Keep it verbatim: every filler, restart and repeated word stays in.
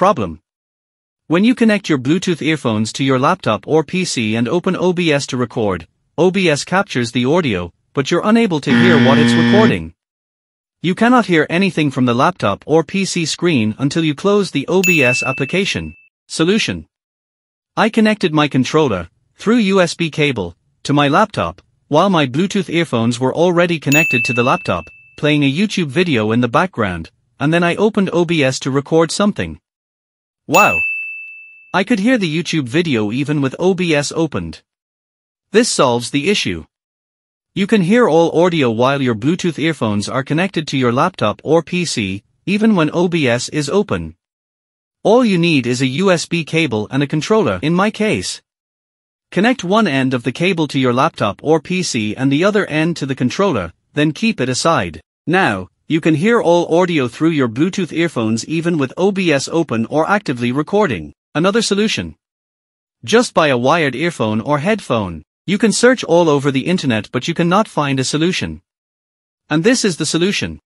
problem. When you connect your Bluetooth earphones to your laptop or P C and open O B S to record, O B S captures the audio, but you're unable to hear what it's recording. You cannot hear anything from the laptop or P C screen until you close the O B S application. Solution. I connected my controller, through U S B cable, to my laptop, while my Bluetooth earphones were already connected to the laptop, playing a YouTube video in the background, and then I opened O B S to record something. Wow! I could hear the YouTube video even with O B S opened. This solves the issue. You can hear all audio while your Bluetooth earphones are connected to your laptop or P C, even when O B S is open. All you need is a U S B cable and a controller in my case. Connect one end of the cable to your laptop or P C and the other end to the controller, then keep it aside. Now, you can hear all audio through your Bluetooth earphones even with O B S open or actively recording. Another solution. Just buy a wired earphone or headphone. You can search all over the internet but you cannot find a solution. And this is the solution.